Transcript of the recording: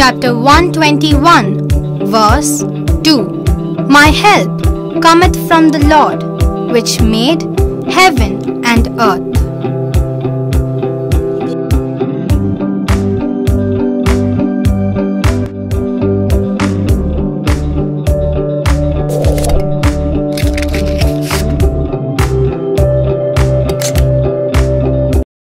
chapter 121, verse 2. My help cometh from the Lord, which made heaven and earth.